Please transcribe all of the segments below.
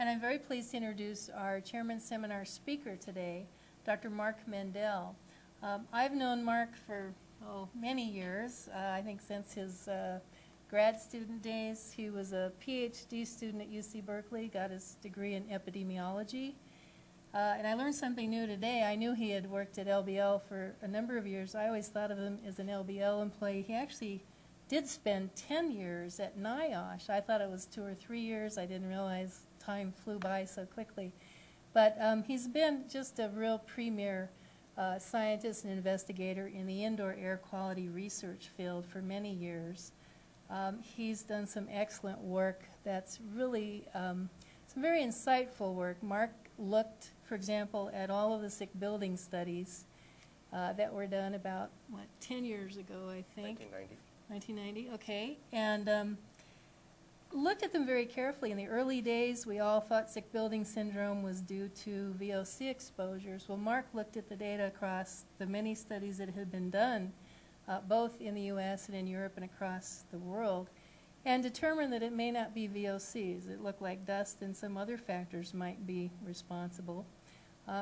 And I'm very pleased to introduce our Chairman's Seminar speaker today, Dr. Mark Mendell. I've known Mark for many years, I think since his grad student days. He was a PhD student at UC Berkeley, got his degree in epidemiology. And I learned something new today. I knew he had worked at LBL for a number of years. I always thought of him as an LBL employee. He actually did spend 10 years at NIOSH. I thought it was 2 or 3 years. I didn't realize time flew by so quickly. But he's been just a real premier scientist and investigator in the indoor air quality research field for many years. He's done some excellent work that's really some very insightful work. Mark looked, for example, at all of the sick building studies that were done about, 10 years ago, I think? 1990. 1990, okay, and looked at them very carefully. In the early days, we all thought sick building syndrome was due to VOC exposures. Well, Mark looked at the data across the many studies that had been done, both in the US and in Europe and across the world, and determined that it may not be VOCs. It looked like dust and some other factors might be responsible.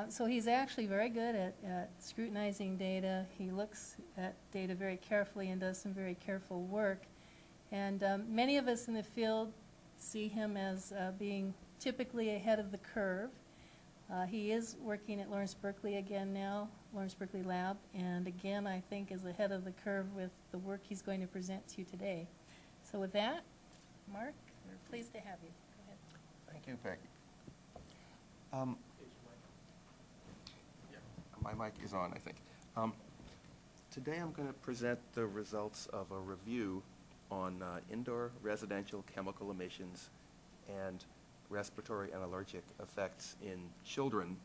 So he's actually very good at scrutinizing data. He looks at data very carefully and does some very careful work. And many of us in the field see him as being typically ahead of the curve. He is working at Lawrence Berkeley again now, Lawrence Berkeley Lab, and again I think is ahead of the curve with the work he's going to present to you today. So with that, Mark, we're pleased to have you. Go ahead. Thank you, Peggy. My mic is on, I think. Today I'm going to present the results of a review on indoor residential chemical emissions and respiratory and allergic effects in children.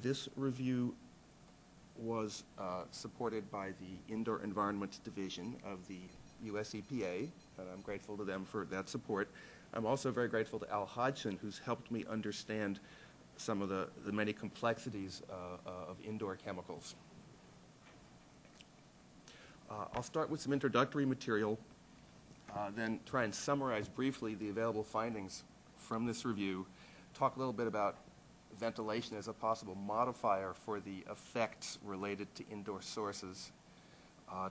This review was supported by the Indoor Environments Division of the US EPA, and I'm grateful to them for that support. I'm also very grateful to Al Hodgson, who's helped me understand some of the many complexities of indoor chemicals. I'll start with some introductory material, then try and summarize briefly the available findings from this review, talk a little bit about ventilation as a possible modifier for the effects related to indoor sources,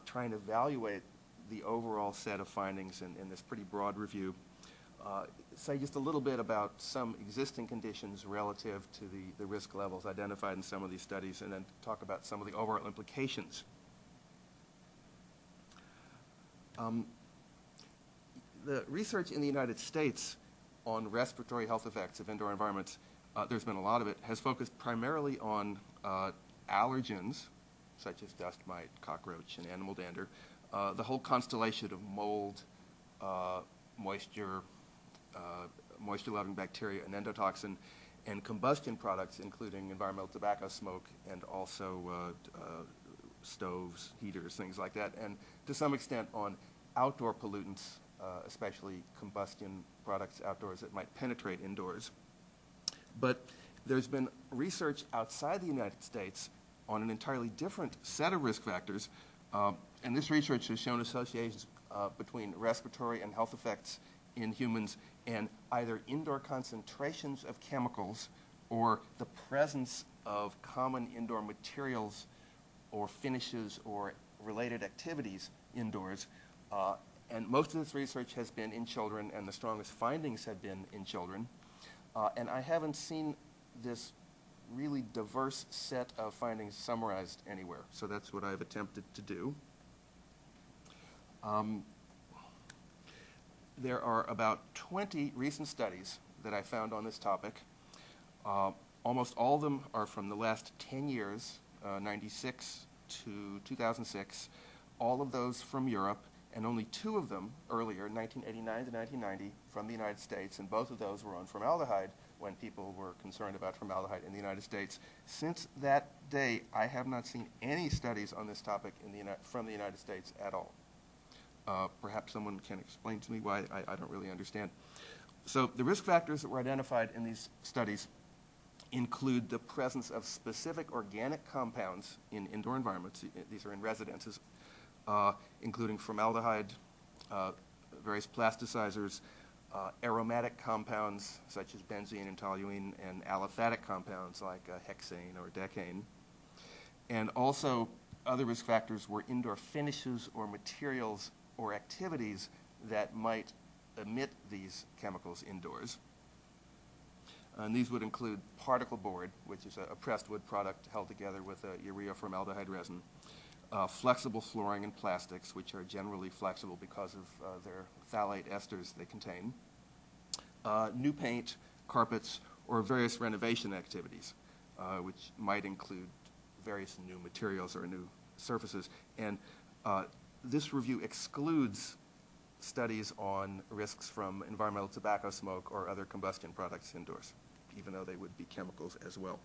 try and evaluate the overall set of findings in this pretty broad review. Say just a little bit about some existing conditions relative to the risk levels identified in some of these studies, and then talk about some of the overall implications. The research in the United States on respiratory health effects of indoor environments, there's been a lot of it, has focused primarily on allergens, such as dust mite, cockroach, and animal dander, the whole constellation of mold, moisture-loving bacteria and endotoxin, and combustion products, including environmental tobacco smoke and also stoves, heaters, things like that, and to some extent on outdoor pollutants, especially combustion products outdoors that might penetrate indoors. But there's been research outside the United States on an entirely different set of risk factors, and this research has shown associations between respiratory and health effects in humans and either indoor concentrations of chemicals or the presence of common indoor materials or finishes or related activities indoors. And most of this research has been in children, and the strongest findings have been in children. And I haven't seen this really diverse set of findings summarized anywhere, so that's what I've attempted to do. There are about 20 recent studies that I found on this topic. Almost all of them are from the last 10 years, 96 to 2006, all of those from Europe, and only 2 of them earlier, 1989 to 1990, from the United States, and both of those were on formaldehyde when people were concerned about formaldehyde in the United States. Since that day, I have not seen any studies on this topic from the United States at all. Perhaps someone can explain to me why. I don't really understand. So the risk factors that were identified in these studies include the presence of specific organic compounds in indoor environments. These are in residences, including formaldehyde, various plasticizers, aromatic compounds such as benzene and toluene, and aliphatic compounds like hexane or decane. And also other risk factors were indoor finishes or materials or activities that might emit these chemicals indoors. And these would include particle board, which is a pressed wood product held together with a urea formaldehyde resin, flexible flooring and plastics, which are generally flexible because of their phthalate esters they contain, new paint, carpets, or various renovation activities, which might include various new materials or new surfaces. And this review excludes studies on risks from environmental tobacco smoke or other combustion products indoors, even though they would be chemicals as well.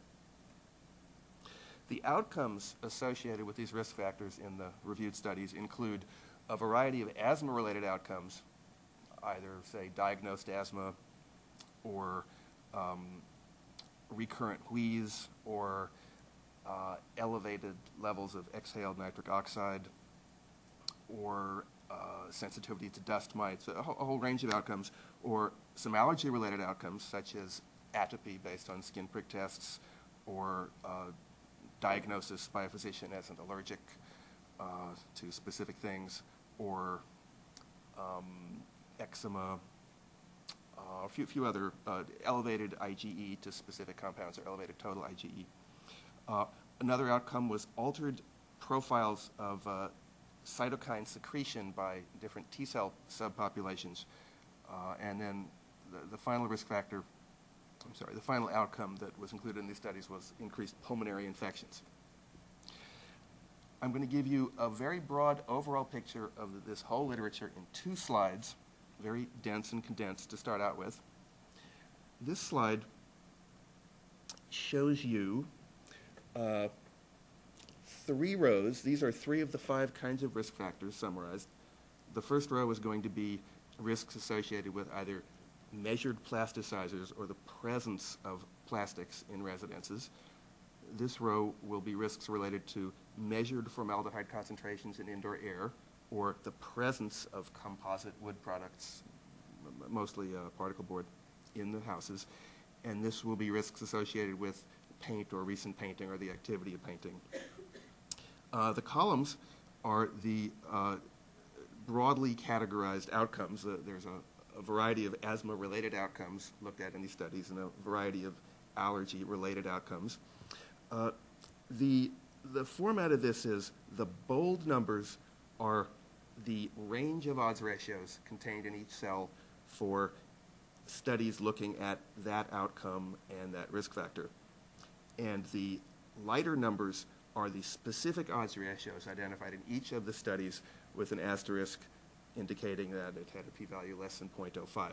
The outcomes associated with these risk factors in the reviewed studies include a variety of asthma-related outcomes, either, say, diagnosed asthma or recurrent wheeze or elevated levels of exhaled nitric oxide or sensitivity to dust mites, a whole range of outcomes, or some allergy-related outcomes, such as atopy based on skin prick tests, or diagnosis by a physician as an allergic to specific things, or eczema, a few other elevated IgE to specific compounds, or elevated total IgE. Another outcome was altered profiles of cytokine secretion by different T cell subpopulations. And then the final risk factor, I'm sorry, the final outcome that was included in these studies was increased pulmonary infections. I'm going to give you a very broad overall picture of this whole literature in 2 slides, very dense and condensed to start out with. This slide shows you 3 rows. These are 3 of the 5 kinds of risk factors summarized. The first row is going to be risks associated with either measured plasticizers or the presence of plastics in residences. This row will be risks related to measured formaldehyde concentrations in indoor air or the presence of composite wood products, mostly particle board, in the houses. And this will be risks associated with paint or recent painting or the activity of painting. The columns are the broadly categorized outcomes. There's a variety of asthma-related outcomes looked at in these studies and a variety of allergy-related outcomes. The format of this is the bold numbers are the range of odds ratios contained in each cell for studies looking at that outcome and that risk factor. And the lighter numbers are the specific odds ratios identified in each of the studies with an asterisk indicating that it had a p-value less than 0.05.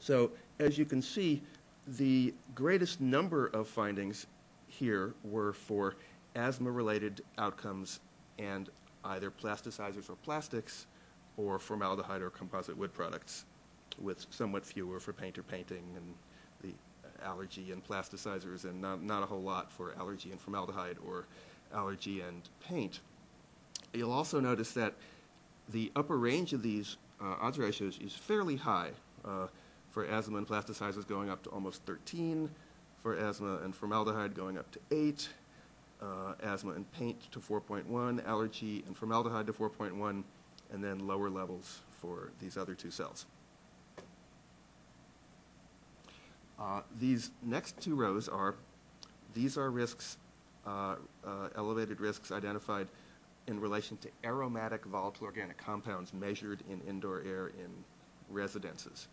So as you can see, the greatest number of findings here were for asthma-related outcomes and either plasticizers or plastics or formaldehyde or composite wood products, with somewhat fewer for paint or painting and the allergy and plasticizers, and not a whole lot for allergy and formaldehyde or allergy and paint. You'll also notice that the upper range of these odds ratios is fairly high, for asthma and plasticizers going up to almost 13, for asthma and formaldehyde going up to 8, asthma and paint to 4.1, allergy and formaldehyde to 4.1, and then lower levels for these other 2 cells. These next 2 rows are, these are risks, elevated risks identified in relation to aromatic volatile organic compounds measured in indoor air in residences.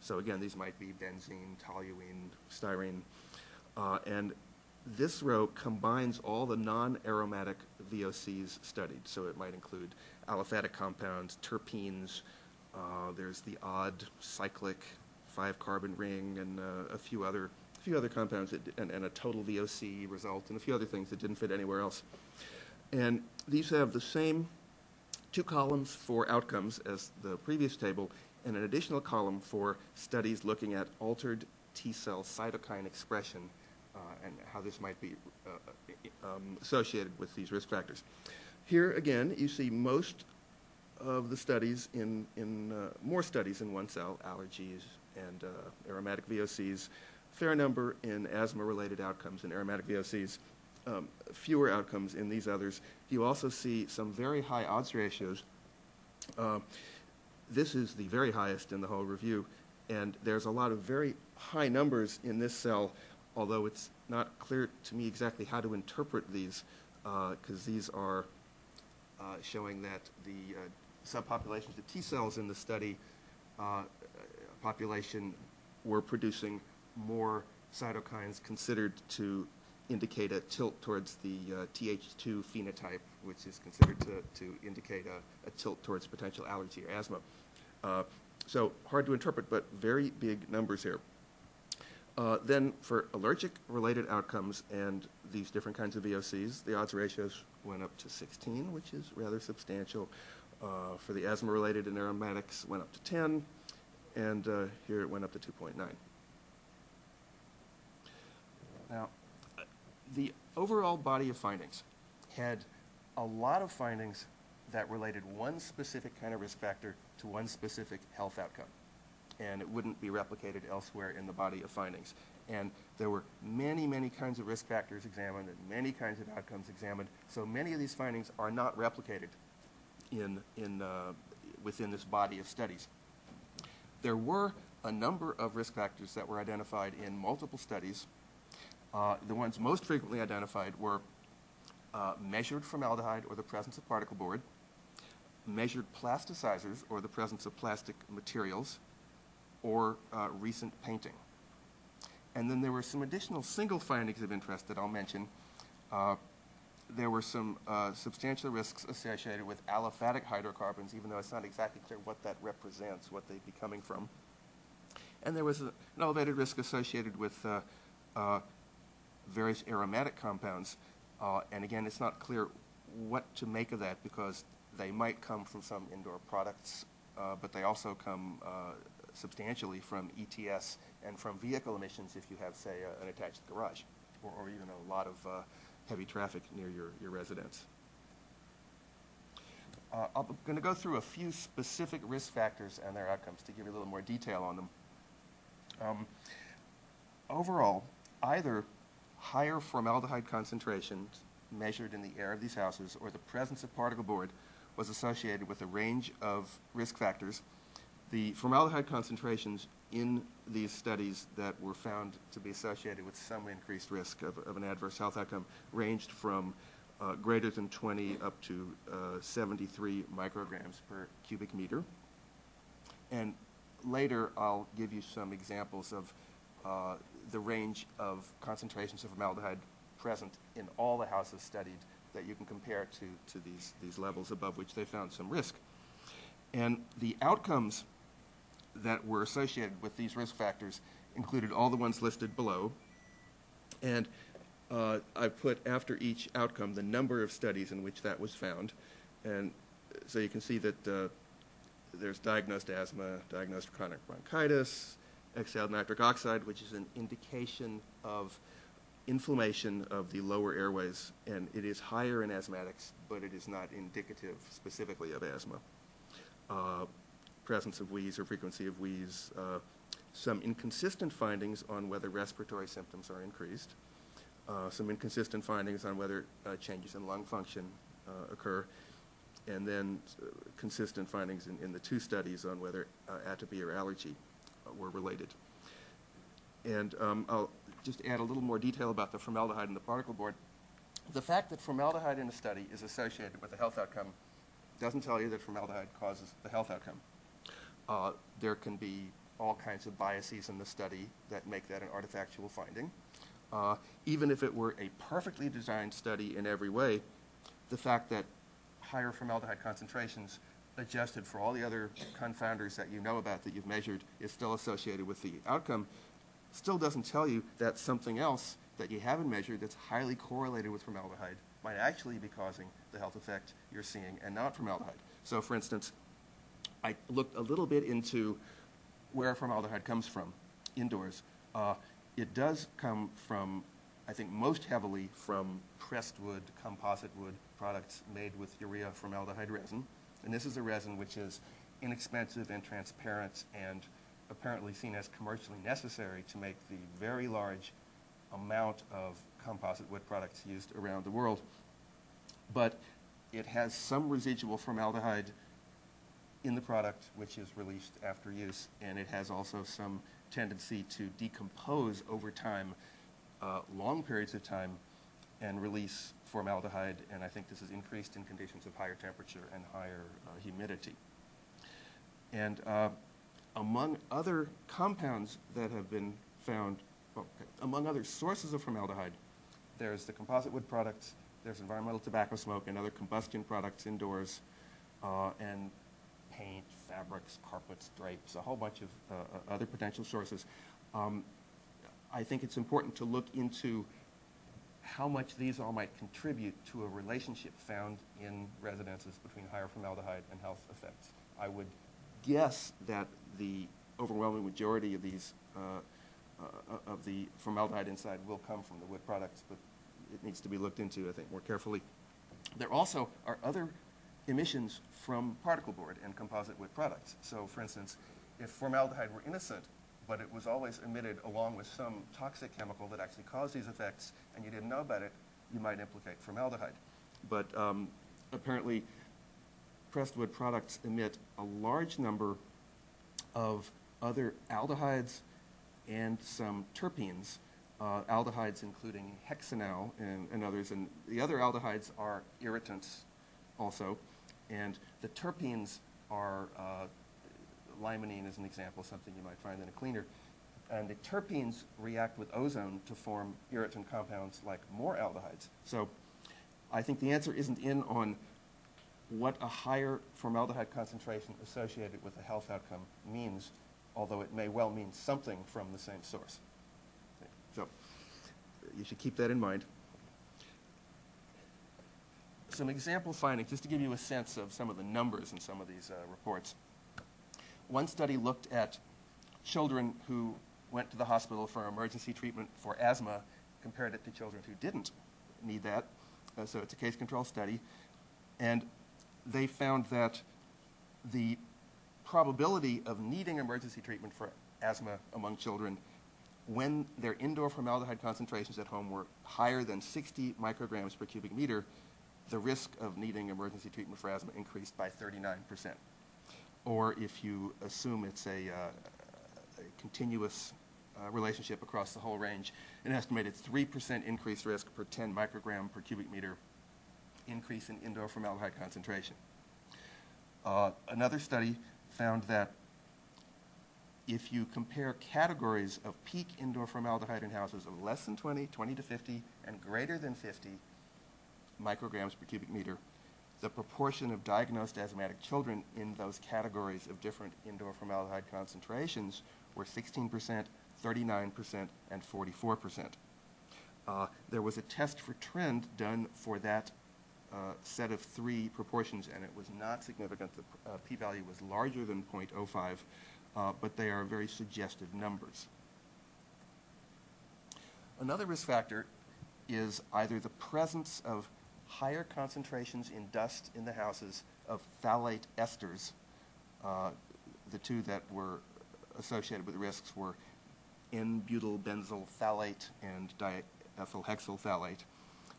So again, these might be benzene, toluene, styrene. And this row combines all the non-aromatic VOCs studied. So it might include aliphatic compounds, terpenes, there's the odd cyclic 5-carbon ring and a few other compounds that, and a total VOC result and a few other things that didn't fit anywhere else. And these have the same 2 columns for outcomes as the previous table and an additional column for studies looking at altered T-cell cytokine expression and how this might be associated with these risk factors. Here again you see most of the studies more studies in one cell allergies and aromatic VOCs, fair number in asthma-related outcomes in aromatic VOCs, fewer outcomes in these others. You also see some very high odds ratios. This is the very highest in the whole review, and there's a lot of very high numbers in this cell, although it's not clear to me exactly how to interpret these, because these are showing that the subpopulations of T cells in the study population were producing more cytokines considered to indicate a tilt towards the Th2 phenotype, which is considered to indicate a tilt towards potential allergy or asthma. So hard to interpret, but very big numbers here. Then for allergic-related outcomes and these different kinds of VOCs, the odds ratios went up to 16, which is rather substantial. For the asthma-related and aromatics, went up to 10, and here it went up to 2.9. Now, the overall body of findings had a lot of findings that related one specific kind of risk factor to one specific health outcome, and it wouldn't be replicated elsewhere in the body of findings. And there were many, many kinds of risk factors examined and many kinds of outcomes examined, so many of these findings are not replicated within this body of studies. There were a number of risk factors that were identified in multiple studies. The ones most frequently identified were measured formaldehyde or the presence of particle board, measured plasticizers or the presence of plastic materials, or recent painting. And then there were some additional single findings of interest that I'll mention. There were some substantial risks associated with aliphatic hydrocarbons, even though it's not exactly clear what that represents, what they'd be coming from. And there was an elevated risk associated with various aromatic compounds. And again, it's not clear what to make of that, because they might come from some indoor products, but they also come substantially from ETS and from vehicle emissions if you have, say, an attached garage or even a lot of heavy traffic near your residence. I'm going to go through a few specific risk factors and their outcomes to give you a little more detail on them. Overall, either higher formaldehyde concentrations measured in the air of these houses or the presence of particle board was associated with a range of risk factors. The formaldehyde concentrations in these studies that were found to be associated with some increased risk of an adverse health outcome ranged from greater than 20 up to 73 micrograms per cubic meter. And later I'll give you some examples of the range of concentrations of formaldehyde present in all the houses studied that you can compare to these levels above which they found some risk. And the outcomes that were associated with these risk factors included all the ones listed below, and I put after each outcome the number of studies in which that was found, and so you can see that there's diagnosed asthma, diagnosed chronic bronchitis, exhaled nitric oxide, which is an indication of inflammation of the lower airways, and it is higher in asthmatics, but it is not indicative specifically of asthma. Presence of wheeze or frequency of wheeze, some inconsistent findings on whether respiratory symptoms are increased, some inconsistent findings on whether changes in lung function occur, and then consistent findings in the two studies on whether atopy or allergy were related. And I'll just add a little more detail about the formaldehyde and the particle board. The fact that formaldehyde in a study is associated with a health outcome doesn't tell you that formaldehyde causes the health outcome. There can be all kinds of biases in the study that make that an artifactual finding. Even if it were a perfectly designed study in every way, the fact that higher formaldehyde concentrations adjusted for all the other confounders that you know about that you've measured is still associated with the outcome still doesn't tell you that something else that you haven't measured that's highly correlated with formaldehyde might actually be causing the health effect you're seeing and not formaldehyde. So for instance, I looked a little bit into where formaldehyde comes from indoors. It does come from, I think most heavily from pressed wood, composite wood products made with urea formaldehyde resin. And this is a resin which is inexpensive and transparent and apparently seen as commercially necessary to make the very large amount of composite wood products used around the world. But it has some residual formaldehyde in the product, which is released after use, and it has also some tendency to decompose over time, long periods of time, and release formaldehyde, and I think this is increased in conditions of higher temperature and higher humidity. And among other compounds that have been found, well, among other sources of formaldehyde, there's the composite wood products, there's environmental tobacco smoke and other combustion products indoors, and paint, fabrics, carpets, drapes, a whole bunch of other potential sources. I think it's important to look into how much these all might contribute to a relationship found in residences between higher formaldehyde and health effects. I would guess that the overwhelming majority of these of the formaldehyde inside will come from the wood products, but it needs to be looked into, I think, more carefully. There also are other emissions from particle board and composite wood products. So, for instance, if formaldehyde were innocent, but it was always emitted along with some toxic chemical that actually caused these effects, and you didn't know about it, you might implicate formaldehyde. But apparently, pressed wood products emit a large number of other aldehydes and some terpenes, aldehydes including hexanal and others, and the other aldehydes are irritants also, and the terpenes are limonene is an example, something you might find in a cleaner. And the terpenes react with ozone to form irritant compounds like more aldehydes. So I think the answer isn't in on what a higher formaldehyde concentration associated with a health outcome means, although it may well mean something from the same source. So you should keep that in mind. Some example findings, just to give you a sense of some of the numbers in some of these reports. One study looked at children who went to the hospital for emergency treatment for asthma, compared it to children who didn't need that. So it's a case control study. And they found that the probability of needing emergency treatment for asthma among children when their indoor formaldehyde concentrations at home were higher than 60 micrograms per cubic meter, the risk of needing emergency treatment for asthma increased by 39%. Or if you assume it's a continuous relationship across the whole range, an estimated 3% increased risk per 10 microgram per cubic meter increase in indoor formaldehyde concentration. Another study found that if you compare categories of peak indoor formaldehyde in houses of less than 20, 20 to 50, and greater than 50 micrograms per cubic meter, the proportion of diagnosed asthmatic children in those categories of different indoor formaldehyde concentrations were 16%, 39%, and 44%. There was a test for trend done for that set of three proportions, and it was not significant. The p-value was larger than 0.05, but they are very suggestive numbers. Another risk factor is either the presence of higher concentrations in dust in the houses of phthalate esters. The two that were associated with risks were N-butylbenzyl phthalate and diethylhexyl phthalate,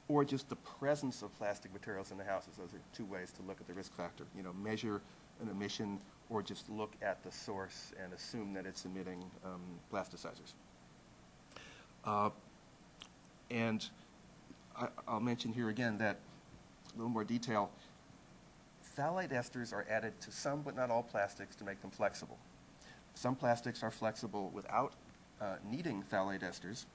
or just the presence of plastic materials in the houses. Those are two ways to look at the risk factor. You know, measure an emission, or just look at the source and assume that it's emitting plasticizers. And I'll mention here again that, a little more detail, phthalate esters are added to some but not all plastics to make them flexible. Some plastics are flexible without needing phthalate esters.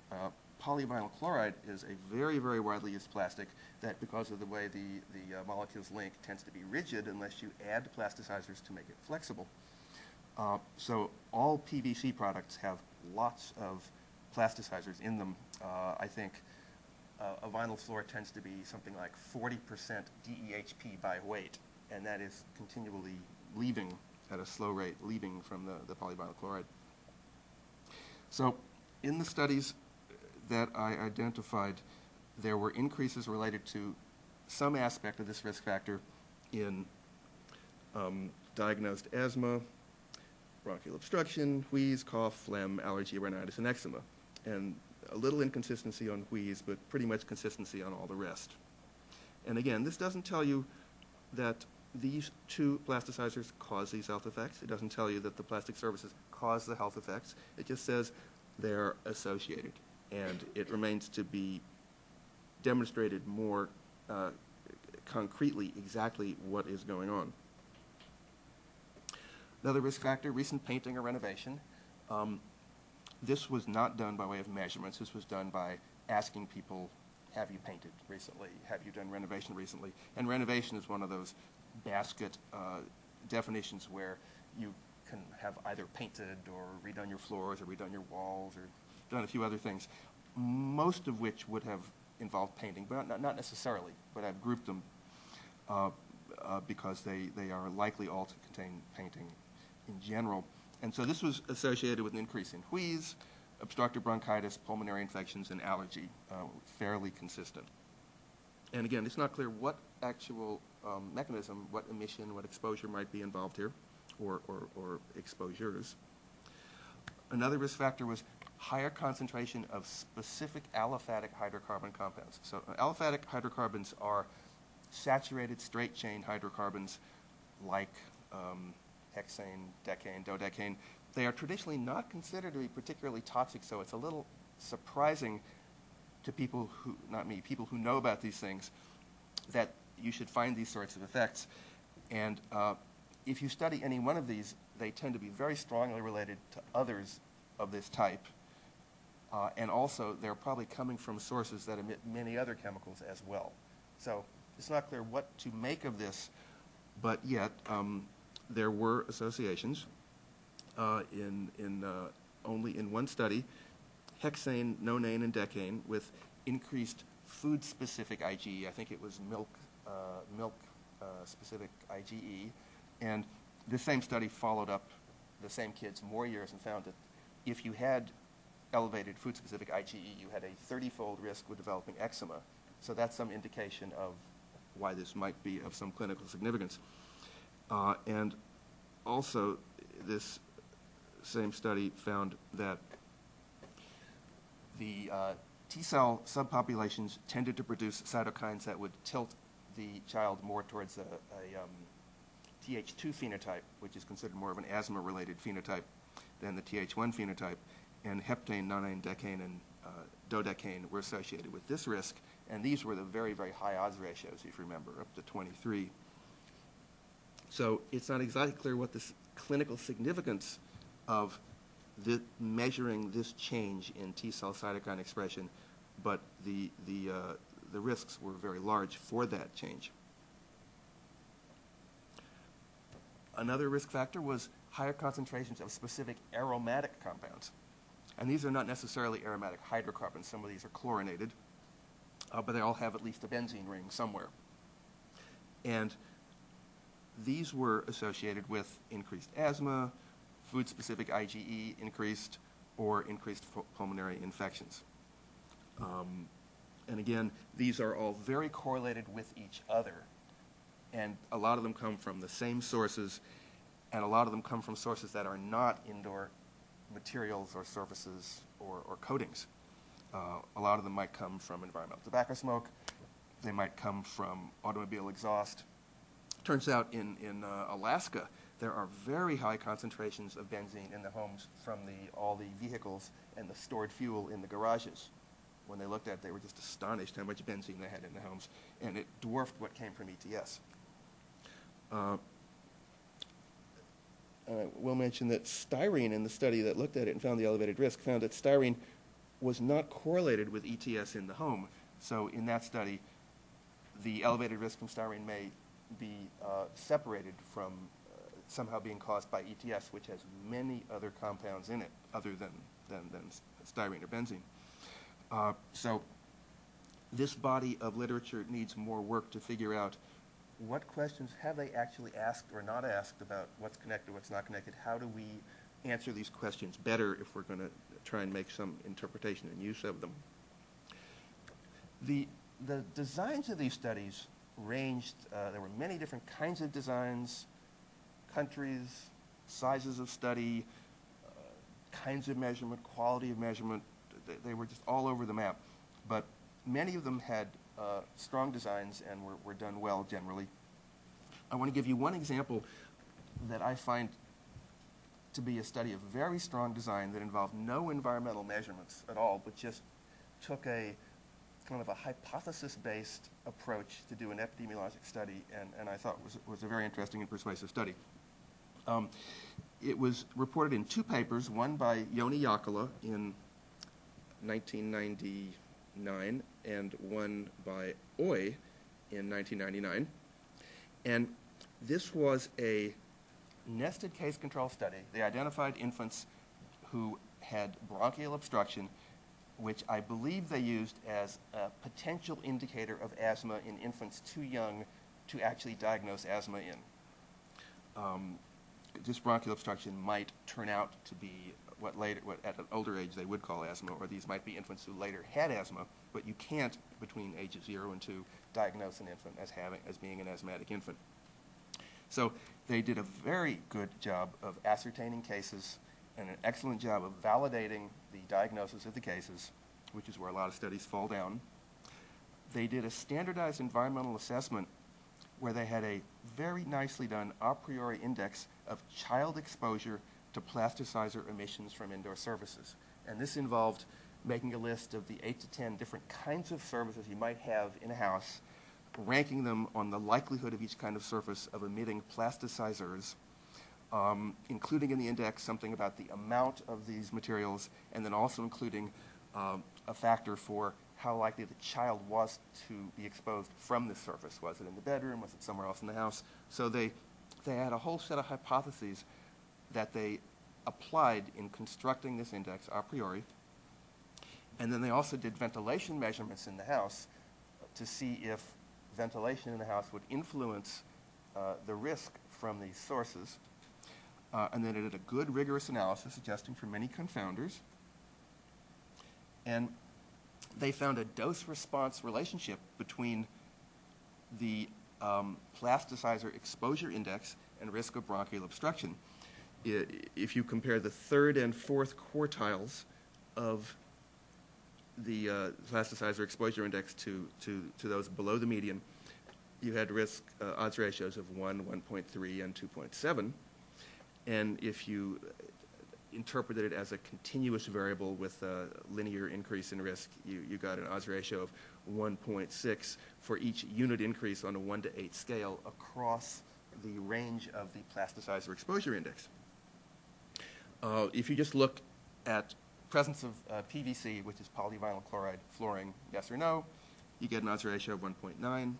Polyvinyl chloride is a very, very widely used plastic that, because of the way the molecules link, tends to be rigid unless you add plasticizers to make it flexible. So all PVC products have lots of plasticizers in them. I think a vinyl floor tends to be something like 40% DEHP by weight, and that is continually leaving at a slow rate, leaving from the polyvinyl chloride. So in the studies that I identified, there were increases related to some aspect of this risk factor in diagnosed asthma, bronchial obstruction, wheeze, cough, phlegm, allergy, rhinitis, and eczema. And a little inconsistency on wheeze, but pretty much consistency on all the rest. And again, this doesn't tell you that these two plasticizers cause these health effects. It doesn't tell you that the plastic surfaces cause the health effects. It just says they're associated. And it remains to be demonstrated more concretely exactly what is going on. Another risk factor, recent painting or renovation. This was not done by way of measurements. This was done by asking people, have you painted recently? Have you done renovation recently? And renovation is one of those basket definitions where you can have either painted or redone your floors or redone your walls or done a few other things, most of which would have involved painting, but not necessarily, but I've grouped them because they are likely all to contain painting in general. And so this was associated with an increase in wheeze, obstructive bronchitis, pulmonary infections, and allergy, fairly consistent. And again, it's not clear what actual mechanism, what emission, what exposure might be involved here, or exposures. Another risk factor was higher concentration of specific aliphatic hydrocarbon compounds. So aliphatic hydrocarbons are saturated straight chain hydrocarbons like hexane, decane, dodecane. They are traditionally not considered to be particularly toxic, so it's a little surprising to people who, not me, people who know about these things, that you should find these sorts of effects. And if you study any one of these, they tend to be very strongly related to others of this type. And also, they're probably coming from sources that emit many other chemicals as well. So it's not clear what to make of this, but yet there were associations only in one study, hexane, nonane, and decane, with increased food-specific IgE. I think it was milk-specific IgE. And the same study followed up the same kids more years and found that if you had elevated food-specific IgE, you had a 30-fold risk of developing eczema. So that's some indication of why this might be of some clinical significance. And also, this same study found that the T-cell subpopulations tended to produce cytokines that would tilt the child more towards a Th2 phenotype, which is considered more of an asthma-related phenotype than the Th1 phenotype. And heptane, nonane, decane, and dodecane were associated with this risk. And these were the very, very high odds ratios, if you remember, up to 23. So it's not exactly clear what the clinical significance of the measuring this change in T-cell cytokine expression, but the risks were very large for that change. Another risk factor was higher concentrations of specific aromatic compounds. And these are not necessarily aromatic hydrocarbons. Some of these are chlorinated, but they all have at least a benzene ring somewhere. And these were associated with increased asthma, food-specific IgE increased, or increased pulmonary infections. And again, these are all very correlated with each other. And a lot of them come from the same sources, and a lot of them come from sources that are not indoor materials or surfaces or coatings. A lot of them might come from environmental tobacco smoke. They might come from automobile exhaust. Turns out in Alaska, there are very high concentrations of benzene in the homes from all the vehicles and the stored fuel in the garages. When they looked at it, they were just astonished how much benzene they had in the homes, and it dwarfed what came from ETS. And I will mention that styrene, in the study that looked at it and found the elevated risk, found that styrene was not correlated with ETS in the home. So in that study, the elevated risk from styrene may be separated from somehow being caused by ETS, which has many other compounds in it other than styrene or benzene. So this body of literature needs more work to figure out what questions have they actually asked or not asked about what's connected, what's not connected. How do we answer these questions better if we're going to try and make some interpretation and use of them? The designs of these studies ranged. There were many different kinds of designs. countries, sizes of study, kinds of measurement, quality of measurement. They were just all over the map. But many of them had strong designs and were done well generally. I want to give you one example that I find to be a study of very strong design that involved no environmental measurements at all, but just took a kind of a hypothesis-based approach to do an epidemiologic study, and I thought was a very interesting and persuasive study. It was reported in two papers, one by Jouni Jaakkola in 1999 and one by Oy in 1999. And this was a nested case control study. They identified infants who had bronchial obstruction, which I believe they used as a potential indicator of asthma in infants too young to actually diagnose asthma in. This bronchial obstruction might turn out to be what at an older age they would call asthma, or these might be infants who later had asthma, but you can't, between ages 0 and 2, diagnose an infant as being an asthmatic infant. So they did a very good job of ascertaining cases and an excellent job of validating the diagnosis of the cases, which is where a lot of studies fall down. They did a standardized environmental assessment where they had a very nicely done a priori index of child exposure to plasticizer emissions from indoor services. And this involved making a list of the 8 to 10 different kinds of services you might have in a house, ranking them on the likelihood of each kind of surface of emitting plasticizers, including in the index something about the amount of these materials, and then also including a factor for how likely the child was to be exposed from this surface. Was it in the bedroom? Was it somewhere else in the house? So they had a whole set of hypotheses that they applied in constructing this index a priori. And then they also did ventilation measurements in the house to see if ventilation in the house would influence the risk from these sources. And then they did a good, rigorous analysis adjusting for many confounders. And they found a dose-response relationship between the plasticizer exposure index and risk of bronchial obstruction. If you compare the 3rd and 4th quartiles of the plasticizer exposure index to those below the median, you had risk odds ratios of 1, 1.3, and 2.7. And if you interpreted it as a continuous variable with a linear increase in risk, you got an odds ratio of 1.6 for each unit increase on a 1 to 8 scale across the range of the plasticizer exposure index. If you just look at presence of PVC, which is polyvinyl chloride flooring, yes or no, you get an odds ratio of 1.9.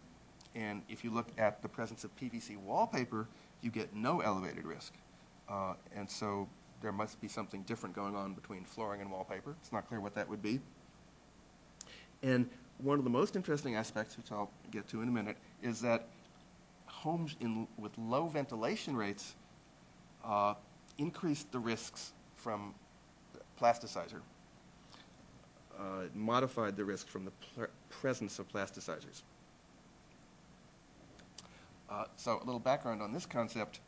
And if you look at the presence of PVC wallpaper, you get no elevated risk. And so there must be something different going on between flooring and wallpaper. It's not clear what that would be. And one of the most interesting aspects, which I'll get to in a minute, is that homes with low ventilation rates increased the risks from plasticizer, modified the risk from the presence of plasticizers. So a little background on this concept.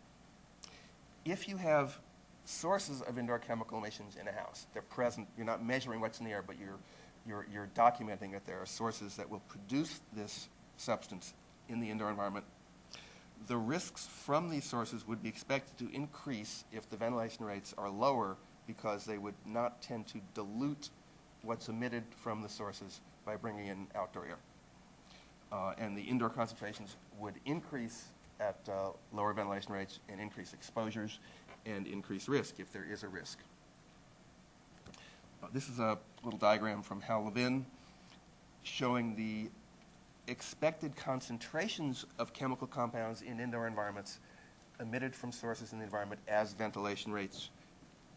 If you have sources of indoor chemical emissions in a house, they're present, you're not measuring what's in the air, but you're documenting that there are sources that will produce this substance in the indoor environment, the risks from these sources would be expected to increase if the ventilation rates are lower, because they would not tend to dilute what's emitted from the sources by bringing in outdoor air. And the indoor concentrations would increase at lower ventilation rates and increase exposures and increase risk if there is a risk. This is a little diagram from Hal Levin showing the expected concentrations of chemical compounds in indoor environments emitted from sources in the environment as ventilation rates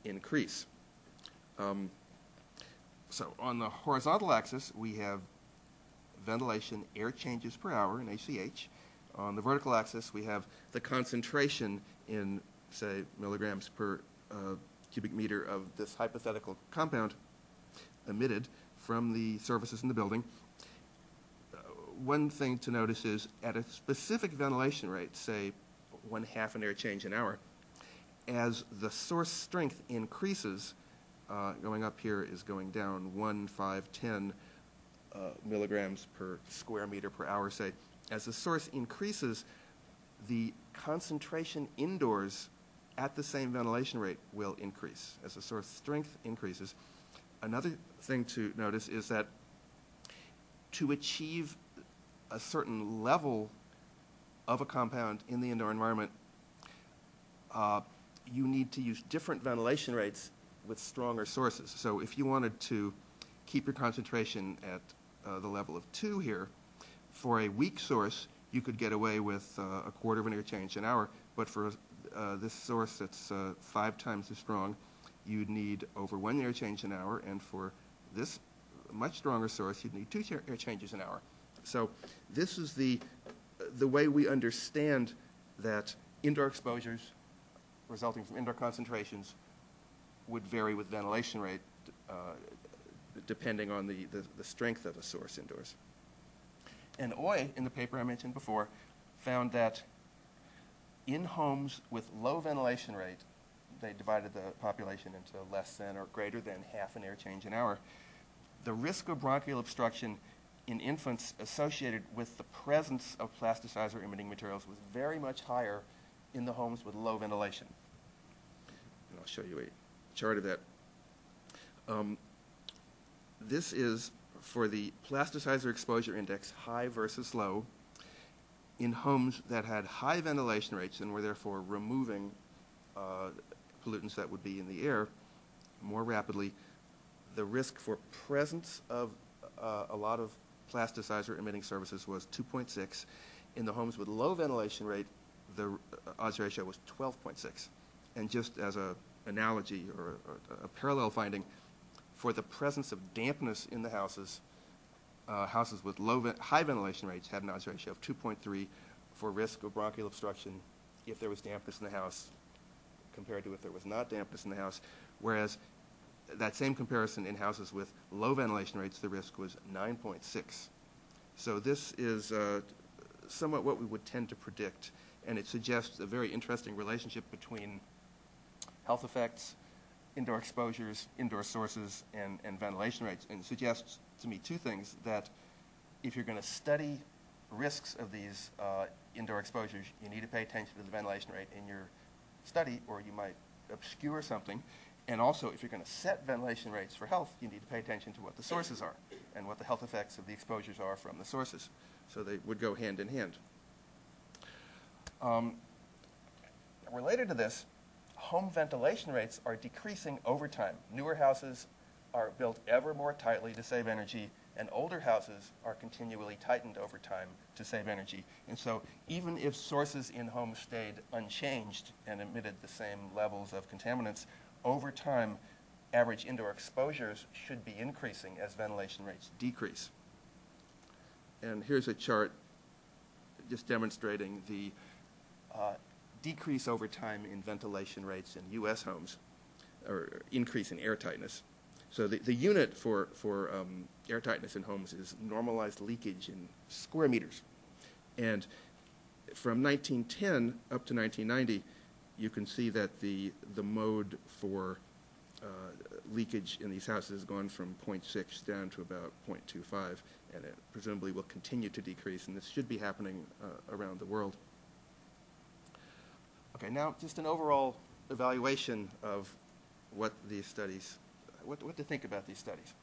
increase. So on the horizontal axis, we have ventilation air changes per hour in HCH. On the vertical axis, we have the concentration in, say, milligrams per cubic meter of this hypothetical compound emitted from the surfaces in the building. One thing to notice is at a specific ventilation rate, say 1/2 an air change an hour. As the source strength increases, going up here is going down 1, 5, 10 milligrams per square meter per hour, say. As the source increases, the concentration indoors at the same ventilation rate will increase as the source strength increases. Another thing to notice is that to achieve a certain level of a compound in the indoor environment, you need to use different ventilation rates with stronger sources. So if you wanted to keep your concentration at the level of 2 here, for a weak source, you could get away with 1/4 of an air change an hour, but for this source that's 5 times as strong, you'd need over 1 air change an hour, and for this much stronger source, you'd need 2 air changes an hour. So this is the way we understand that indoor exposures resulting from indoor concentrations would vary with ventilation rate depending on the strength of a source indoors. And Oy, in the paper I mentioned before, found that in homes with low ventilation rate, they divided the population into less than or greater than 1/2 an air change an hour, the risk of bronchial obstruction in infants associated with the presence of plasticizer-emitting materials was very much higher in the homes with low ventilation. And I'll show you a chart of that. This is for the plasticizer exposure index, high versus low, in homes that had high ventilation rates and were therefore removing pollutants that would be in the air more rapidly. The risk for presence of a lot of plasticizer emitting surfaces was 2.6. In the homes with low ventilation rate, the odds ratio was 12.6. And just as an analogy or a parallel finding, for the presence of dampness in the houses, houses with high ventilation rates had an odds ratio of 2.3 for risk of bronchial obstruction if there was dampness in the house compared to if there was not dampness in the house, whereas that same comparison in houses with low ventilation rates, the risk was 9.6. So this is somewhat what we would tend to predict, and it suggests a very interesting relationship between health effects, indoor exposures, indoor sources, and ventilation rates, and suggests to me two things: that if you're going to study risks of these indoor exposures, you need to pay attention to the ventilation rate in your study, or you might obscure something. And also, if you're going to set ventilation rates for health, you need to pay attention to what the sources are and what the health effects of the exposures are from the sources. So they would go hand in hand. Related to this, home ventilation rates are decreasing over time. Newer houses are built ever more tightly to save energy, and older houses are continually tightened over time to save energy. And so even if sources in homes stayed unchanged and emitted the same levels of contaminants, over time, average indoor exposures should be increasing as ventilation rates decrease. And here's a chart just demonstrating the decrease over time in ventilation rates in U.S. homes, or increase in air tightness. So the unit for air tightness in homes is normalized leakage in square meters. And from 1910 up to 1990, you can see that the mode for leakage in these houses has gone from 0.6 down to about 0.25, and it presumably will continue to decrease, and this should be happening around the world. Okay, now just an overall evaluation of what these studies, what to think about these studies.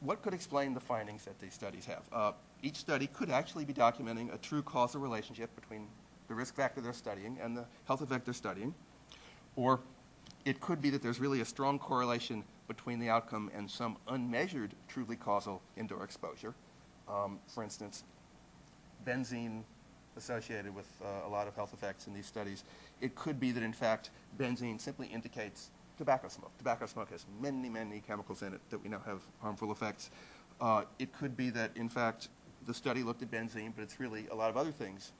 What could explain the findings that these studies have? Each study could actually be documenting a true causal relationship between the risk factor they're studying and the health effect they're studying, or it could be that there's really a strong correlation between the outcome and some unmeasured truly causal indoor exposure. For instance, benzene associated with a lot of health effects in these studies. It could be that, in fact, benzene simply indicates tobacco smoke. Tobacco smoke has many, many chemicals in it that we know have harmful effects. It could be that, in fact, the study looked at benzene, but it's really a lot of other things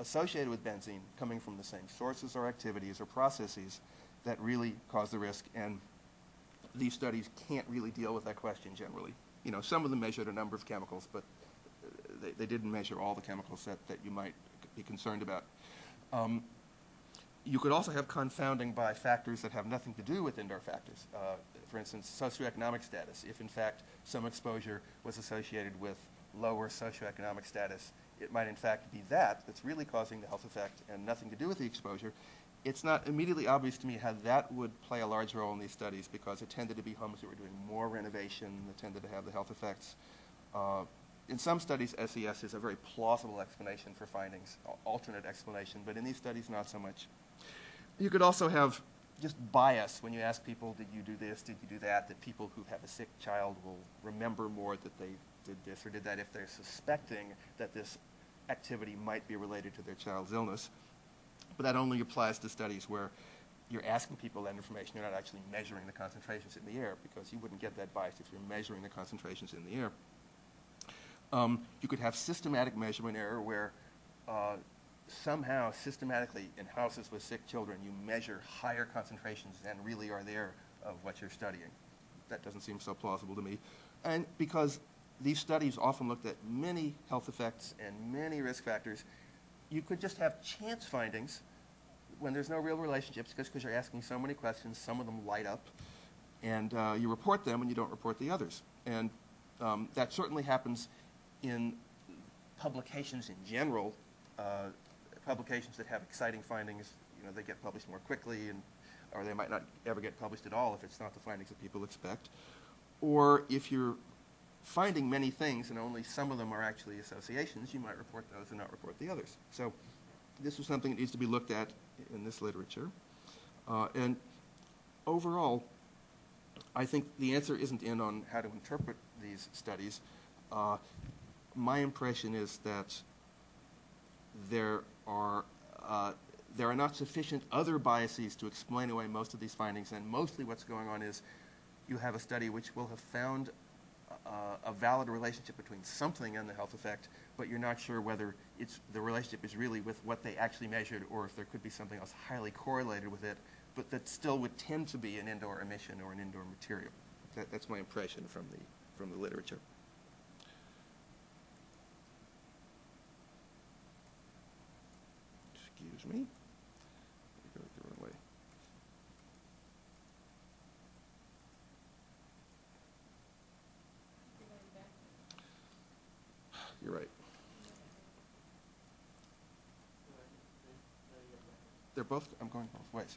associated with benzene coming from the same sources or activities or processes that really cause the risk, and these studies can't really deal with that question generally. You know, some of them measured a number of chemicals, but they didn't measure all the chemicals that you might be concerned about. You could also have confounding by factors that have nothing to do with indoor factors. For instance, socioeconomic status. If in fact some exposure was associated with lower socioeconomic status, it might in fact be that that's really causing the health effect and nothing to do with the exposure. It's not immediately obvious to me how that would play a large role in these studies, because it tended to be homes that were doing more renovation, that tended to have the health effects. In some studies, SES is a very plausible explanation for findings, alternate explanation, but in these studies, not so much. You could also have just bias when you ask people, did you do this, did you do that, that people who have a sick child will remember more that they did this or did that if they're suspecting that this activity might be related to their child's illness. But that only applies to studies where you're asking people that information. You're not actually measuring the concentrations in the air, because you wouldn't get that bias if you're measuring the concentrations in the air. You could have systematic measurement error where somehow systematically in houses with sick children you measure higher concentrations than really are there of what you're studying. That doesn't seem so plausible to me. And because these studies often looked at many health effects and many risk factors, you could just have chance findings when there's no real relationships, just because you're asking so many questions. Some of them light up, and you report them and you don't report the others. And that certainly happens in publications in general. Publications that have exciting findings, you know, they get published more quickly, and or they might not ever get published at all if it's not the findings that people expect. Or if you're finding many things and only some of them are actually associations, you might report those and not report the others. So this is something that needs to be looked at in this literature. And overall, I think the answer isn't in on how to interpret these studies. My impression is that there are not sufficient other biases to explain away most of these findings, and mostly what's going on is you have a study which will have found a valid relationship between something and the health effect, but you're not sure whether it's, the relationship is really with what they actually measured or if there could be something else highly correlated with it, but that still would tend to be an indoor emission or an indoor material. That's my impression from the literature. Excuse me. Go the wrong way. You're right. They're both, I'm going both ways.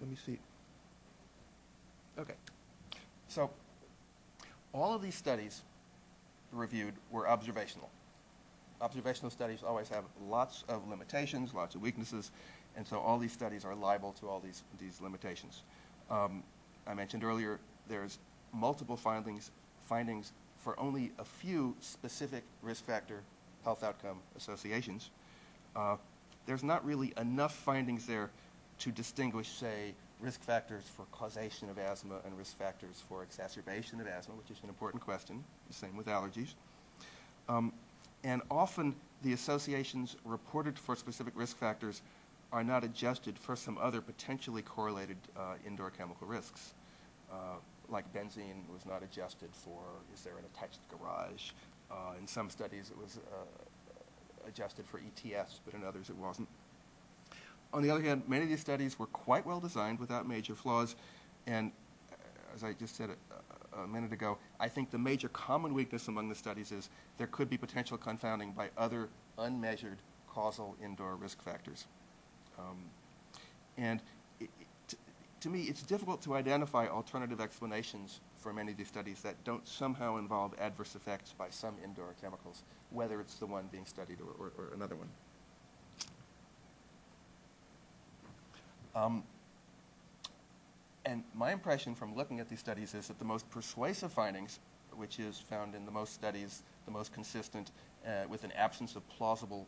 Let me see. Okay. So all of these studies reviewed were observational. Observational studies always have lots of limitations, lots of weaknesses, and so all these studies are liable to all these limitations. I mentioned earlier there's multiple findings for only a few specific risk factor health outcome associations. There's not really enough findings there to distinguish, say, risk factors for causation of asthma and risk factors for exacerbation of asthma, which is an important question. The same with allergies. And often the associations reported for specific risk factors are not adjusted for some other potentially correlated indoor chemical risks, like benzene was not adjusted for, is there an attached garage? In some studies it was adjusted for ETS, but in others it wasn't. On the other hand, many of these studies were quite well designed without major flaws, and as I just said a minute ago, I think the major common weakness among the studies is there could be potential confounding by other unmeasured causal indoor risk factors. And to me, it's difficult to identify alternative explanations for many of these studies that don't somehow involve adverse effects by some indoor chemicals, whether it's the one being studied or another one. And my impression from looking at these studies is that the most persuasive findings, which is found in the most studies, the most consistent, with an absence of plausible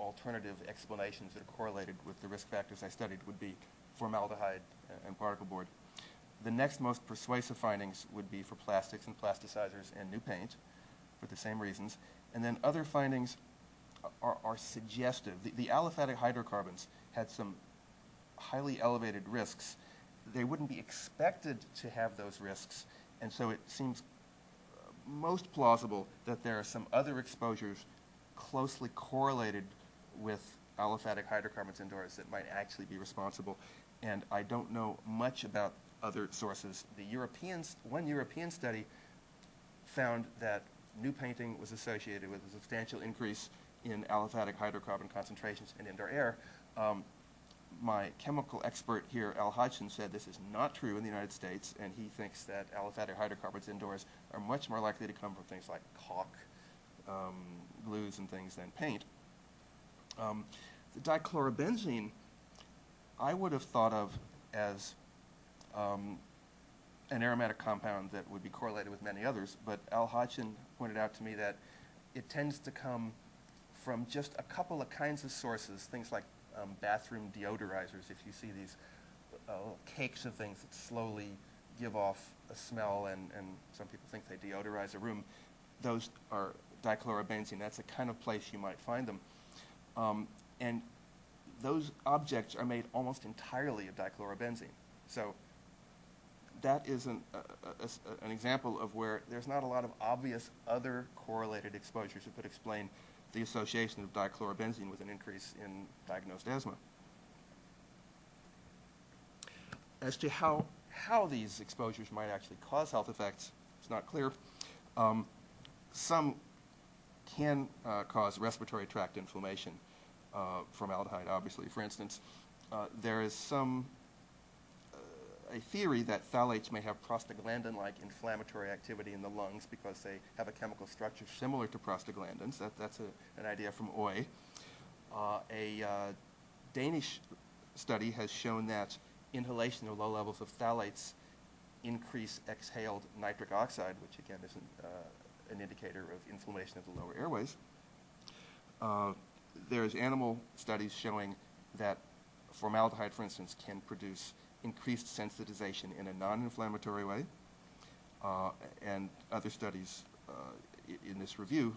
alternative explanations that are correlated with the risk factors I studied, would be formaldehyde and particle board. The next most persuasive findings would be for plastics and plasticizers and new paint for the same reasons. And then other findings are suggestive. The aliphatic hydrocarbons had some highly elevated risks. They wouldn't be expected to have those risks, and so it seems most plausible that there are some other exposures closely correlated with aliphatic hydrocarbons indoors that might actually be responsible. And I don't know much about other sources. The Europeans, one European study found that new painting was associated with a substantial increase in aliphatic hydrocarbon concentrations in indoor air. My chemical expert here, Al Hodgson, said this is not true in the United States, and he thinks that aliphatic hydrocarbons indoors are much more likely to come from things like caulk, glues, and things than paint. The dichlorobenzene I would have thought of as an aromatic compound that would be correlated with many others, but Al Hodgson pointed out to me that it tends to come from just a couple of kinds of sources, things like bathroom deodorizers. If you see these little cakes of things that slowly give off a smell, and some people think they deodorize a room, those are dichlorobenzene. That's the kind of place you might find them. And those objects are made almost entirely of dichlorobenzene. So that is an example of where there's not a lot of obvious other correlated exposures that could explain the association of dichlorobenzene with an increase in diagnosed asthma. As to how these exposures might actually cause health effects, it's not clear. Some can cause respiratory tract inflammation formaldehyde, obviously. For instance, there is a theory that phthalates may have prostaglandin-like inflammatory activity in the lungs because they have a chemical structure similar to prostaglandins. That's an idea from Oy. A Danish study has shown that inhalation of low levels of phthalates increase exhaled nitric oxide, which again is an indicator of inflammation of the lower airways. There's animal studies showing that formaldehyde, for instance, can produce increased sensitization in a non-inflammatory way. And other studies in this review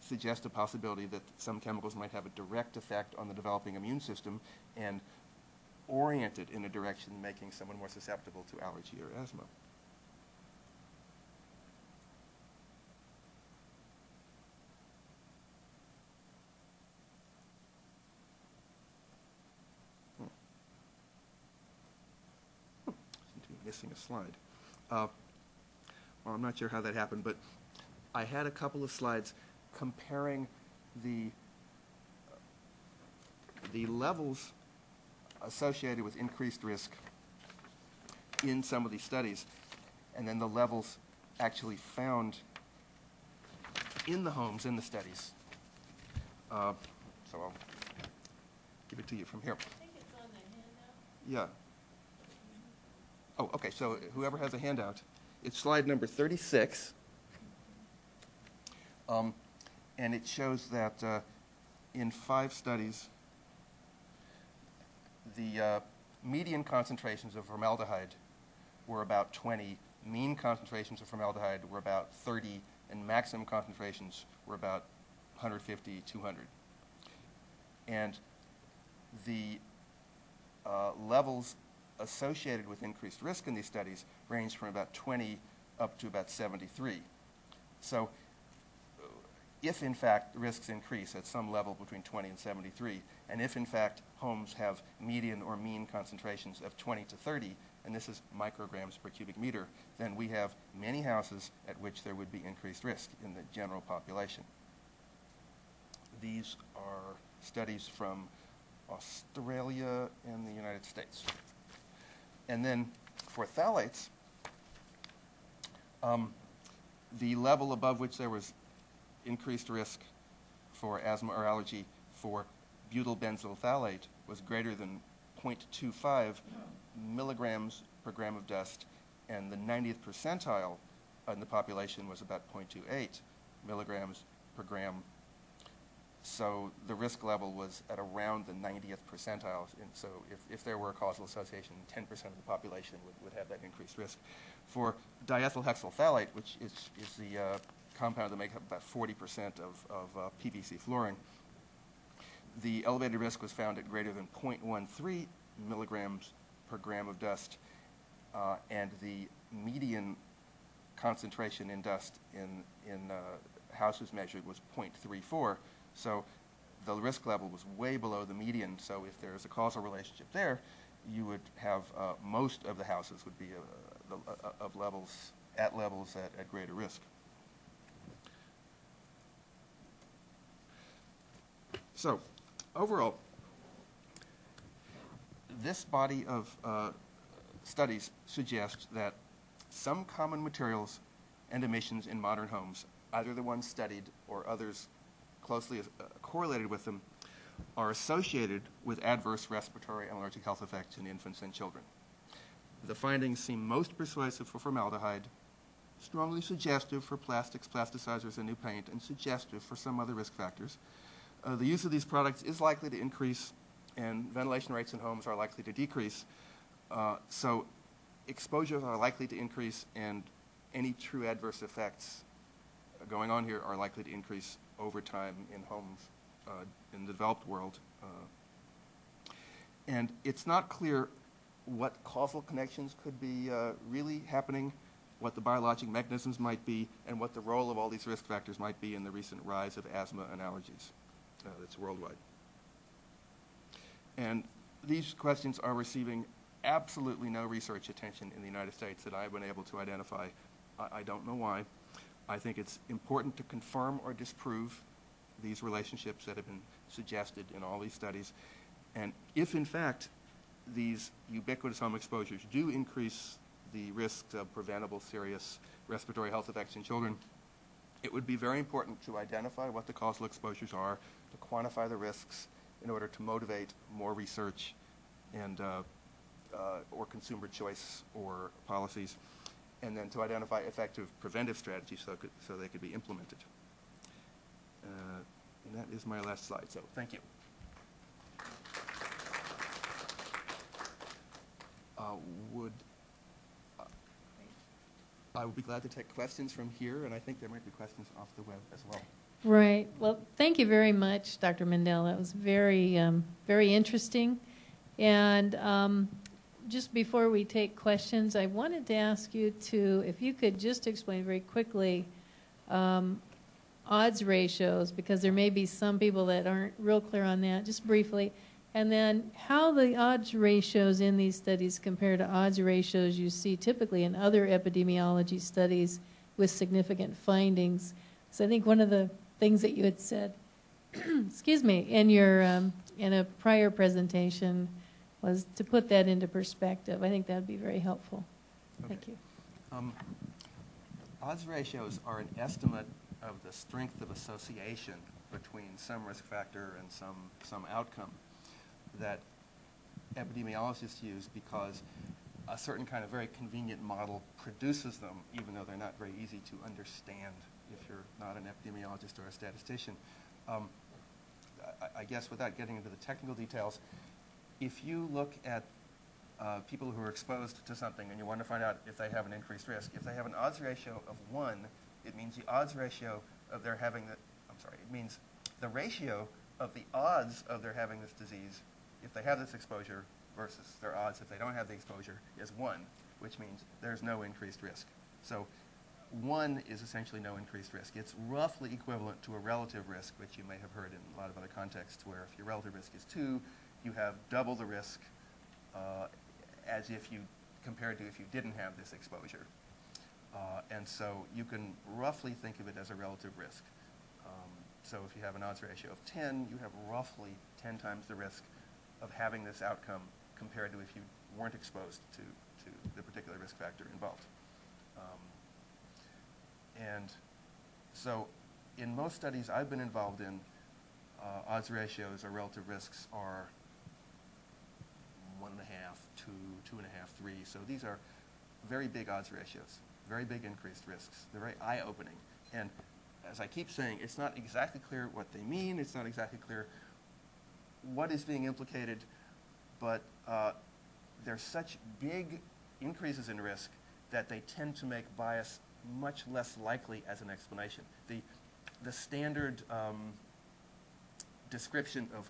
suggest a possibility that some chemicals might have a direct effect on the developing immune system and orient it in a direction making someone more susceptible to allergy or asthma. Missing a slide. Well, I'm not sure how that happened, but I had a couple of slides comparing the levels associated with increased risk in some of these studies, and then the levels actually found in the homes in the studies. So I'll give it to you from here. I think it's on the handout. Yeah. Oh, okay, so whoever has a handout, it's slide number 36, and it shows that in 5 studies, the median concentrations of formaldehyde were about 20, mean concentrations of formaldehyde were about 30, and maximum concentrations were about 150, 200. And the levels associated with increased risk in these studies range from about 20 up to about 73. So if, in fact, risks increase at some level between 20 and 73, and if, in fact, homes have median or mean concentrations of 20 to 30, and this is micrograms per cubic meter, then we have many houses at which there would be increased risk in the general population. These are studies from Australia and the United States. And then for phthalates, the level above which there was increased risk for asthma or allergy for butyl-benzyl phthalate was greater than 0.25 milligrams per gram of dust, and the 90th percentile in the population was about 0.28 milligrams per gram. So the risk level was at around the 90th percentile. And so if there were a causal association, 10% of the population would have that increased risk. For diethylhexyl phthalate, which is the compound that make up about 40% of PVC flooring. The elevated risk was found at greater than 0.13 milligrams per gram of dust, and the median concentration in dust in houses measured was 0.34. So the risk level was way below the median. So if there's a causal relationship there, you would have most of the houses would be of levels at at greater risk. So overall, this body of studies suggests that some common materials and emissions in modern homes, either the ones studied or others closely correlated with them, are associated with adverse respiratory and allergic health effects in infants and children. The findings seem most persuasive for formaldehyde, strongly suggestive for plastics, plasticizers, and new paint, and suggestive for some other risk factors. The use of these products is likely to increase, and ventilation rates in homes are likely to decrease. So exposures are likely to increase, and any true adverse effects going on here are likely to increase over time in homes in the developed world. And it's not clear what causal connections could be really happening, what the biologic mechanisms might be, and what the role of all these risk factors might be in the recent rise of asthma and allergies that's worldwide. And these questions are receiving absolutely no research attention in the United States that I've been able to identify. I don't know why. I think it's important to confirm or disprove these relationships that have been suggested in all these studies. And if, in fact, these ubiquitous home exposures do increase the risks of preventable serious respiratory health effects in children, it would be very important to identify what the causal exposures are, to quantify the risks in order to motivate more research and or consumer choice or policies, and then to identify effective preventive strategies so they could be implemented. And that is my last slide, so thank you. I would be glad to take questions from here, and I think there might be questions off the web as well. Right. Well, thank you very much, Dr. Mendell. That was very, very interesting. And just before we take questions, I wanted to ask you to, if you could just explain very quickly odds ratios, because there may be some people that aren't real clear on that, just briefly. And then how the odds ratios in these studies compare to odds ratios you see typically in other epidemiology studies with significant findings. So I think one of the things that you had said, excuse me, in your in a prior presentation was to put that into perspective. I think that would be very helpful. Okay. Thank you. Odds ratios are an estimate of the strength of association between some risk factor and some outcome that epidemiologists use because a certain kind of very convenient model produces them, even though they're not very easy to understand if you're not an epidemiologist or a statistician. I guess without getting into the technical details, if you look at people who are exposed to something and you want to find out if they have an increased risk, if they have an odds ratio of 1, it means the odds ratio of their having the, I'm sorry, it means the ratio of the odds of their having this disease if they have this exposure versus their odds if they don't have the exposure is 1, which means there's no increased risk. So 1 is essentially no increased risk. It's roughly equivalent to a relative risk, which you may have heard in a lot of other contexts, where if your relative risk is 2, you have double the risk as if you compared to if you didn't have this exposure. And so you can roughly think of it as a relative risk. So if you have an odds ratio of 10, you have roughly 10 times the risk of having this outcome compared to if you weren't exposed to the particular risk factor involved. And so in most studies I've been involved in, odds ratios or relative risks are 1.5, 2, 2.5, 3. So these are very big odds ratios, very big increased risks. They're very eye-opening. And as I keep saying, it's not exactly clear what they mean. It's not exactly clear what is being implicated. But there's such big increases in risk that they tend to make bias much less likely as an explanation. The standard description of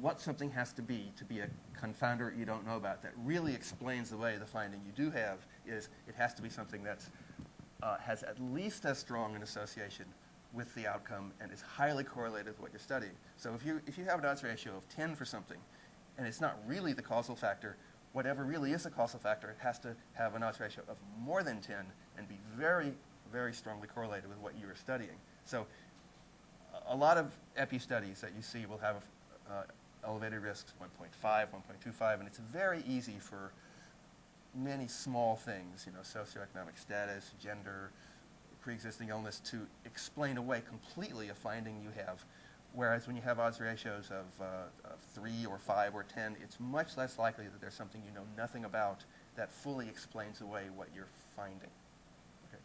what something has to be a confounder you don't know about that really explains away the finding you do have is it has to be something that has at least as strong an association with the outcome and is highly correlated with what you're studying. So if you have an odds ratio of 10 for something and it's not really the causal factor, whatever really is a causal factor, it has to have an odds ratio of more than 10 and be very, very strongly correlated with what you are studying. So a lot of epi studies that you see will have elevated risks, 1.5, 1.25, and it's very easy for many small things, you know, socioeconomic status, gender, pre-existing illness, to explain away completely a finding you have. Whereas when you have odds ratios of 3 or 5 or 10, it's much less likely that there's something you know nothing about that fully explains away what you're finding. Okay.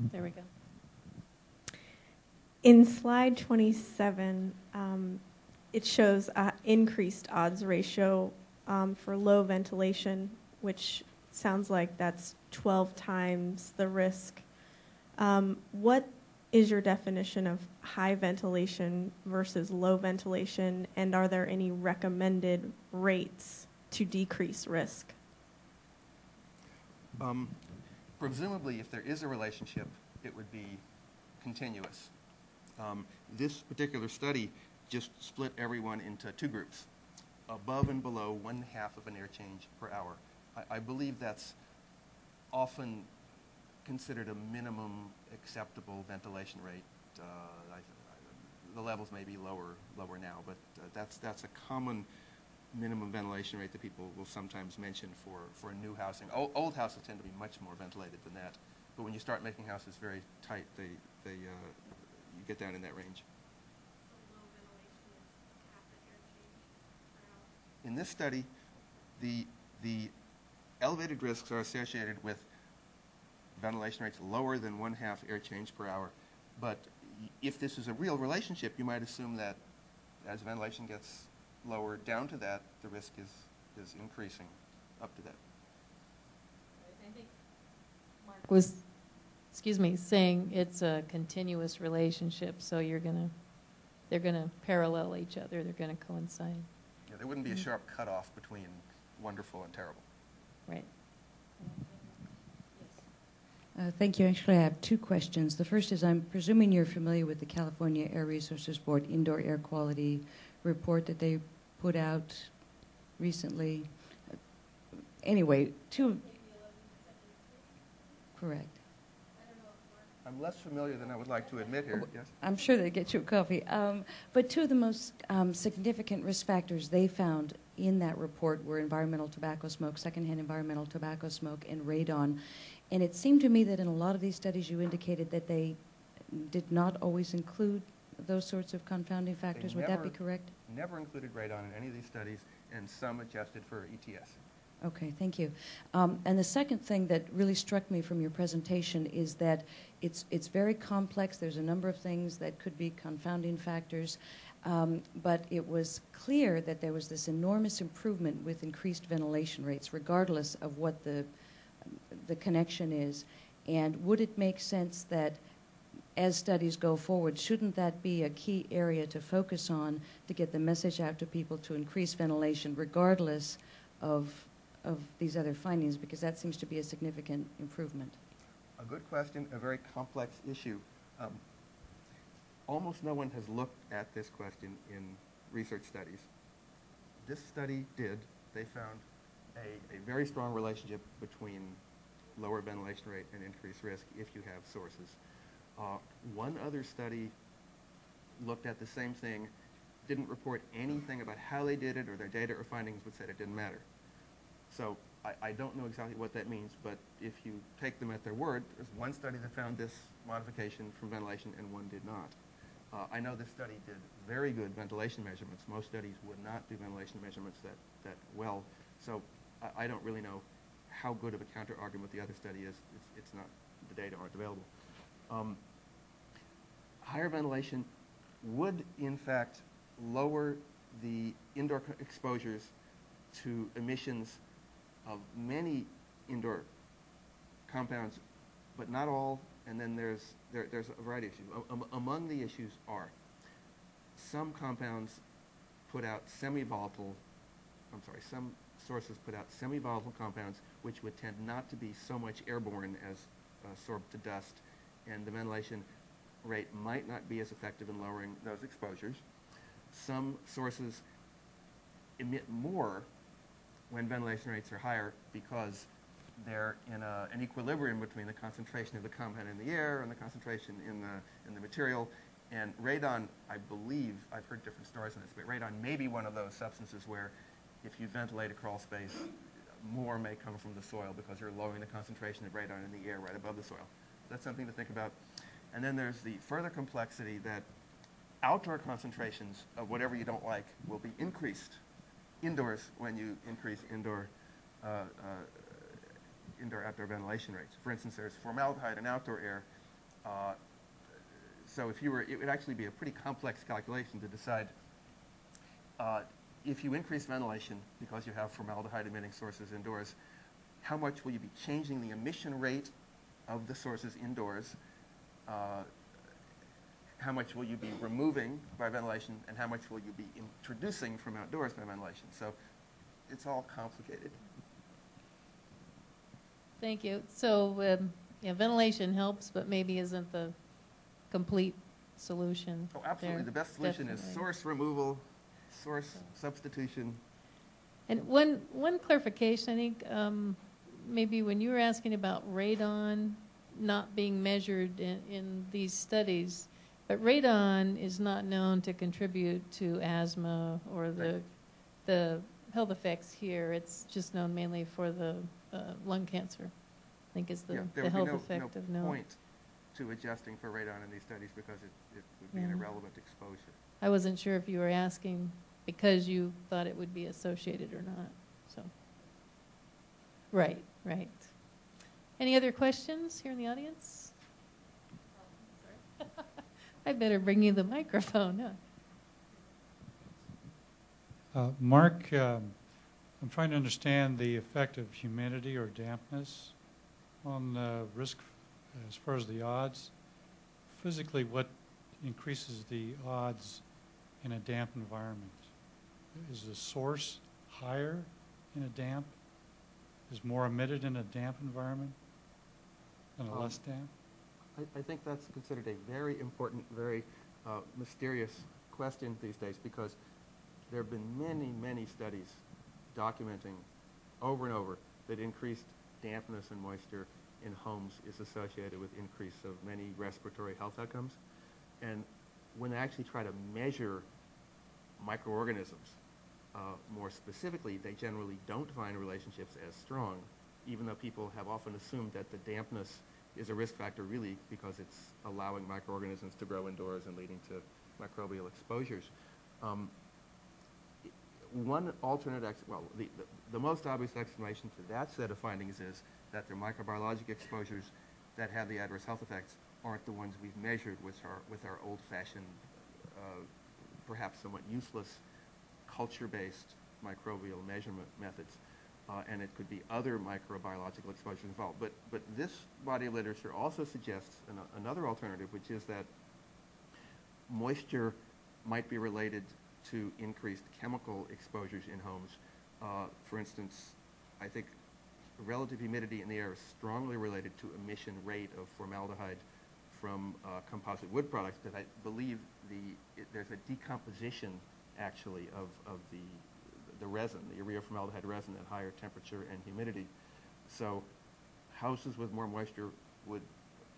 Thank you. There we go. In slide 27, it shows an increased odds ratio for low ventilation, which sounds like that's 12 times the risk. What is your definition of high ventilation versus low ventilation, and are there any recommended rates to decrease risk? Presumably, if there is a relationship, it would be continuous. This particular study just split everyone into two groups, above and below 1/2 of an air change per hour. I believe that's often considered a minimum acceptable ventilation rate. The levels may be lower now, but that's a common minimum ventilation rate that people will sometimes mention for new housing. Old houses tend to be much more ventilated than that, but when you start making houses very tight, you get down in that range. So low ventilation is half the air change per hour? In this study, the elevated risks are associated with ventilation rates lower than 1/2 air change per hour. But if this is a real relationship, you might assume that as ventilation gets lower down to that, the risk is increasing up to that. I think Mark was, excuse me, saying it's a continuous relationship, so they're gonna parallel each other, they're gonna coincide. Yeah, there wouldn't be a sharp cutoff between wonderful and terrible. Right. Thank you. Actually, I have two questions. The first is, I'm presuming you're familiar with the California Air Resources Board Indoor Air Quality Report that they put out recently. Anyway, two. Correct. I'm less familiar than I would like to admit here. Yes. I'm sure they get you a coffee. But two of the most significant risk factors they found in that report were environmental tobacco smoke, secondhand environmental tobacco smoke, and radon. And it seemed to me that in a lot of these studies you indicated that they did not always include those sorts of confounding factors. Would that be correct? Never included radon in any of these studies, and some adjusted for ETS. Okay, thank you. And the second thing that really struck me from your presentation is that it's very complex. There's a number of things that could be confounding factors. But it was clear that there was this enormous improvement with increased ventilation rates, regardless of what the connection is. And would it make sense that as studies go forward, shouldn't that be a key area to focus on to get the message out to people to increase ventilation regardless of these other findings? Because that seems to be a significant improvement. A good question, a very complex issue. Almost no one has looked at this question in research studies. This study did. They found a very strong relationship between lower ventilation rate and increased risk if you have sources. One other study looked at the same thing, didn't report anything about how they did it or their data or findings, but said it didn't matter. So I don't know exactly what that means, but if you take them at their word, there's one study that found this modification from ventilation and one did not. I know this study did very good ventilation measurements. Most studies would not do ventilation measurements that well. So I don't really know how good of a counter-argument the other study is. It's not, the data aren't available. Higher ventilation would, in fact, lower the indoor exposures to emissions of many indoor compounds, but not all. And then there's a variety of issues. Among the issues are some sources put out semi-volatile compounds which would tend not to be so much airborne as sorbed to dust, and the ventilation rate might not be as effective in lowering those exposures. Some sources emit more when ventilation rates are higher because they're in an equilibrium between the concentration of the compound in the air and the concentration in the material. And radon, I believe, I've heard different stories on this, but radon may be one of those substances where if you ventilate a crawl space, more may come from the soil because you're lowering the concentration of radon in the air right above the soil. That's something to think about. And then there's the further complexity that outdoor concentrations of whatever you don't like will be increased indoors when you increase indoor-outdoor ventilation rates. For instance, there's formaldehyde in outdoor air. So if you were, it would actually be a pretty complex calculation to decide if you increase ventilation because you have formaldehyde emitting sources indoors, how much will you be changing the emission rate of the sources indoors? How much will you be removing by ventilation, and how much will you be introducing from outdoors by ventilation? So it's all complicated. Thank you. So yeah, ventilation helps, but maybe isn't the complete solution. Oh, absolutely. The best solution is source removal, source substitution. And one clarification, I think maybe when you were asking about radon not being measured in these studies, but radon is not known to contribute to asthma or the health effects here. It's just known mainly for the lung cancer, I think, is the, yeah, the health effect of no point to adjusting for radon in these studies because it would be an irrelevant exposure. I wasn't sure if you were asking because you thought it would be associated or not. So, right. Any other questions here in the audience? Sorry. I better bring you the microphone, huh? Mark, I'm trying to understand the effect of humidity or dampness on the risk as far as the odds. Physically, what increases the odds in a damp environment? Is the source higher in a damp? Is more emitted in a damp environment than a less damp? I think that's considered a very important, very mysterious question these days, because there have been many, many studies documenting over and over that increased dampness and moisture in homes is associated with increase of many respiratory health outcomes. And when they actually try to measure microorganisms more specifically, they generally don't find relationships as strong, even though people have often assumed that the dampness is a risk factor really because it's allowing microorganisms to grow indoors and leading to microbial exposures. One alternate, the most obvious explanation for that set of findings is that their microbiologic exposures that have the adverse health effects aren't the ones we've measured with our old-fashioned, perhaps somewhat useless, culture-based microbial measurement methods. And it could be other microbiological exposures involved. But this body of literature also suggests another alternative, which is that moisture might be related to increased chemical exposures in homes. For instance, I think relative humidity in the air is strongly related to emission rate of formaldehyde from composite wood products, because I believe there's a decomposition, actually, of the resin, the urea formaldehyde resin, at higher temperature and humidity. So houses with more moisture would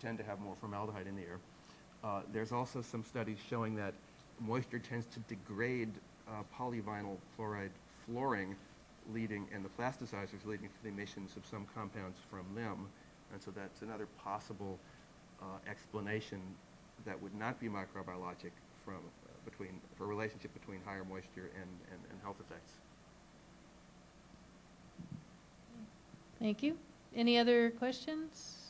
tend to have more formaldehyde in the air. There's also some studies showing that moisture tends to degrade polyvinyl chloride flooring, and the plasticizers, leading to the emissions of some compounds from them. And so that's another possible explanation that would not be microbiologic for a relationship between higher moisture and health effects. Thank you. Any other questions?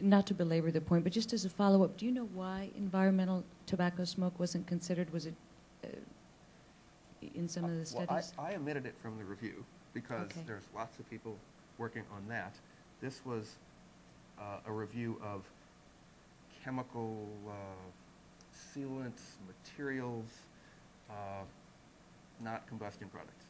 Not to belabor the point, but just as a follow-up, do you know why environmental tobacco smoke wasn't considered? Was it in some of the studies? Well, I omitted it from the review because there's lots of people working on that. This was a review of chemical sealants, materials, not combustion products.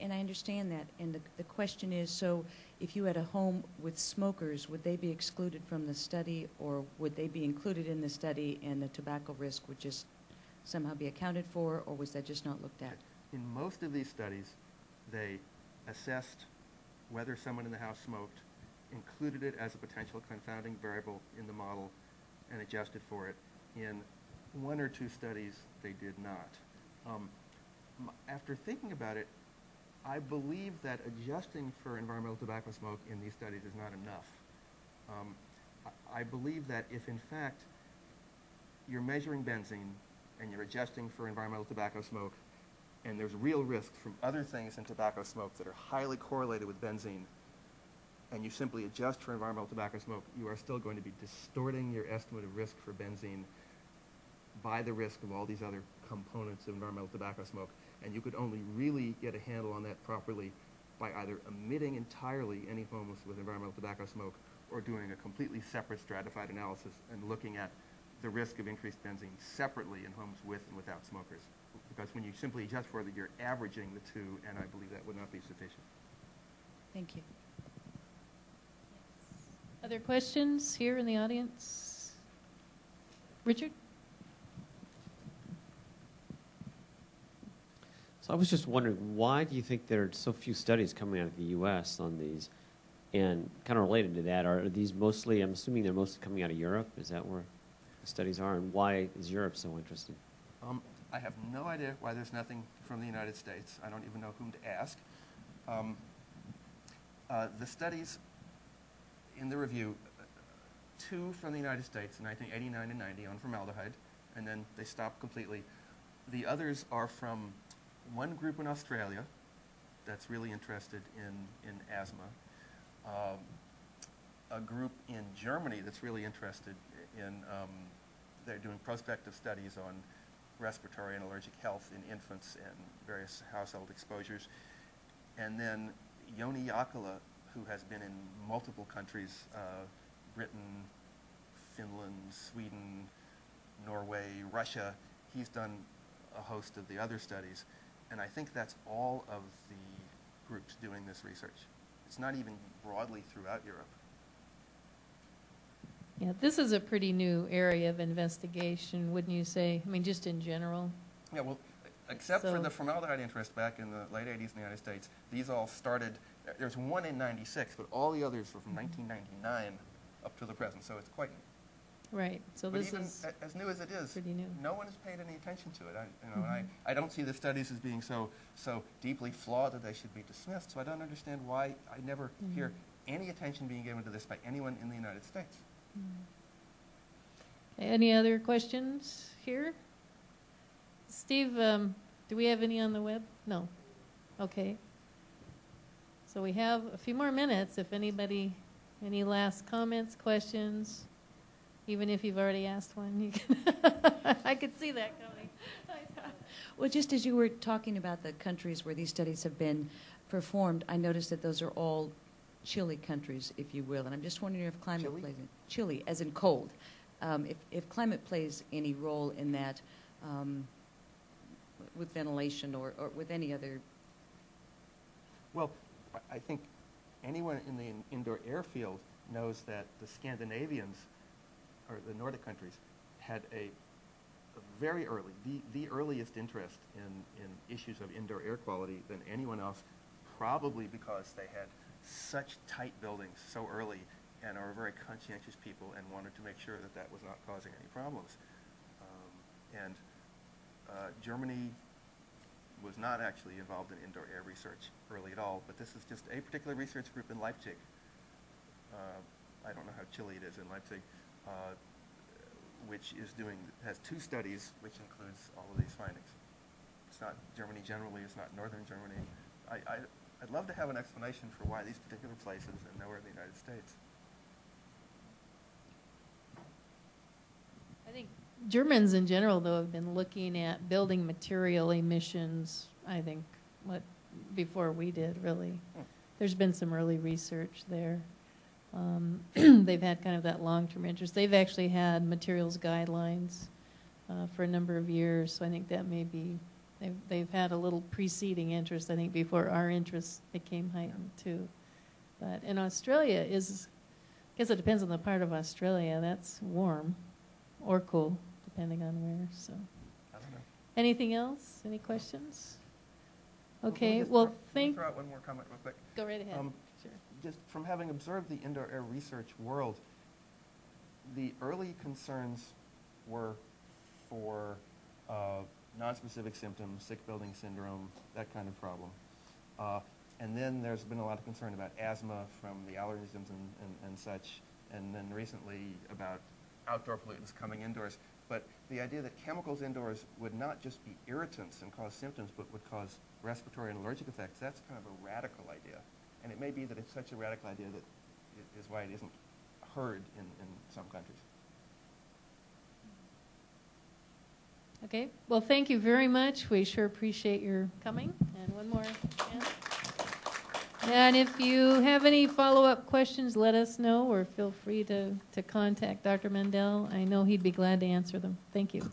And I understand that. And the question is, so if you had a home with smokers, would they be excluded from the study, or would they be included in the study and the tobacco risk would just somehow be accounted for, or was that just not looked at? In most of these studies, they assessed whether someone in the house smoked, included it as a potential confounding variable in the model, and adjusted for it. In one or two studies, they did not. After thinking about it, I believe that adjusting for environmental tobacco smoke in these studies is not enough. I believe that if, in fact, you're measuring benzene and you're adjusting for environmental tobacco smoke, and there's real risk from other things in tobacco smoke that are highly correlated with benzene, and you simply adjust for environmental tobacco smoke, you are still going to be distorting your estimate of risk for benzene by the risk of all these other components of environmental tobacco smoke. And you could only really get a handle on that properly by either omitting entirely any homes with environmental tobacco smoke or doing a completely separate stratified analysis and looking at the risk of increased benzene separately in homes with and without smokers. Because when you simply adjust for it, you're averaging the two, and I believe that would not be sufficient. Thank you. Other questions here in the audience? Richard? So I was just wondering, why do you think there are so few studies coming out of the U.S. on these? And kind of related to that, are these mostly, I'm assuming they're mostly coming out of Europe? Is that where the studies are? And why is Europe so interested? I have no idea why there's nothing from the United States. I don't even know whom to ask. The studies in the review, two from the United States in 1989 and 90 on formaldehyde, and then they stopped completely. The others are from one group in Australia that's really interested in asthma, a group in Germany that's really interested in, they're doing prospective studies on respiratory and allergic health in infants and various household exposures, and then Jouni Jaakkola, who has been in multiple countries, Britain, Finland, Sweden, Norway, Russia. He's done a host of the other studies. And I think that's all of the groups doing this research. It's not even broadly throughout Europe. Yeah, this is a pretty new area of investigation, wouldn't you say? I mean, just in general. Yeah, well, except for the formaldehyde interest back in the late 80s in the United States, these all started, there's one in 96, but all the others were from 1999 up to the present, so it's quite new. Right, so but this even is as new as it is, pretty new. No one has paid any attention to it. I don't see the studies as being so deeply flawed that they should be dismissed, so I don't understand why I never hear any attention being given to this by anyone in the United States. Any other questions here? Steve, do we have any on the web? No. Okay. So we have a few more minutes if anybody, any last comments, questions, even if you've already asked one. You can I could see that coming. Well, just as you were talking about the countries where these studies have been performed, I noticed that those are all chilly countries, if you will. And I'm just wondering if climate plays in chilly, as in cold. If climate plays any role in that with ventilation or with any other. Well, I think anyone in the indoor air field knows that the Scandinavians, or the Nordic countries, had a very early, the earliest interest in issues of indoor air quality than anyone else, probably because they had such tight buildings so early and are very conscientious people and wanted to make sure that that was not causing any problems. Germany was not actually involved in indoor air research early at all, but this is just a particular research group in Leipzig. I don't know how chilly it is in Leipzig, which is doing, has two studies, which includes all of these findings. It's not Germany generally, it's not northern Germany. I'd love to have an explanation for why these particular places and nowhere in the United States. I think Germans in general, though, have been looking at building material emissions I think, before we did, really. There's been some early research there. They've had kind of that long-term interest. They've actually had materials guidelines for a number of years, so I think that may be, they've had a little preceding interest, I think, before our interest became heightened, too. But in Australia is, I guess it depends on the part of Australia, that's warm or cool, depending on where, so. I don't know. Anything else? Any questions? Okay, well, thank you. Throw out one more comment real quick. Go right ahead. Sure. Just from having observed the indoor air research world, the early concerns were for non-specific symptoms, sick building syndrome, that kind of problem. And then there's been a lot of concern about asthma from the allergisms and such, and then recently about outdoor pollutants coming indoors. But the idea that chemicals indoors would not just be irritants and cause symptoms, but would cause respiratory and allergic effects, that's kind of a radical idea. And it may be that it's such a radical idea that it is why it isn't heard in some countries. Okay, well, thank you very much. We sure appreciate your coming. And one more. Yeah. And if you have any follow-up questions, let us know, or feel free to contact Dr. Mendell. I know he'd be glad to answer them. Thank you.